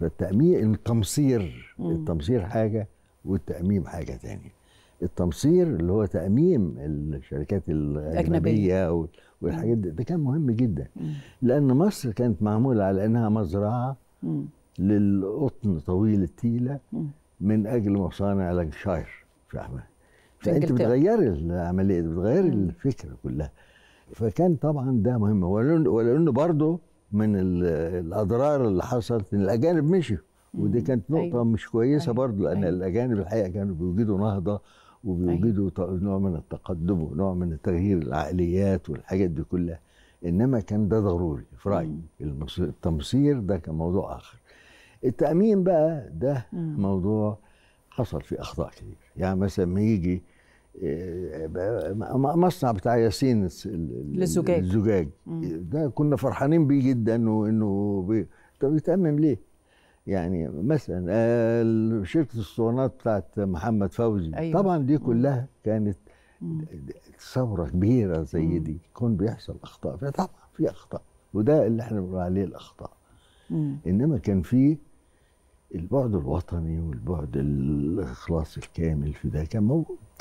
فالتأمين التمصير، التمصير حاجة والتأميم حاجة تانية. التمصير اللي هو تأميم الشركات الأجنبية والحاجات ده كان مهم جدا، لأن مصر كانت معمولة على أنها مزرعة للقطن طويل التيلة من أجل مصانع لانكشاير في أحمد. فأنت بتغير العملية، بتغير الفكرة كلها. فكان طبعا ده مهم، ولأنه برضه من الأضرار اللي حصلت إن الأجانب مشوا، ودي كانت نقطة مش كويسة برضه، لأن الأجانب الحقيقة كانوا بيوجدوا نهضة وبيوجدوا نوع من التقدم ونوع من تغيير العقليات والحاجات دي كلها. إنما كان ده ضروري في رأيي. التمصير ده كان موضوع آخر. التأمين بقى ده موضوع حصل فيه أخطاء كتير. يعني مثلا ما يجي مصنع بتاع ياسين للزجاج، ده كنا فرحانين بيه جدا، وإنه طب يتأمم ليه؟ يعني مثلا شركة الصوانات بتاعت محمد فوزي، طبعا دي كلها كانت ثورة كبيرة زي دي، يكون بيحصل أخطاء فيها. طبعا في أخطاء، وده اللي احنا بنقول عليه الأخطاء. إنما كان في البعد الوطني والبعد الإخلاص الكامل في ده كان موجود.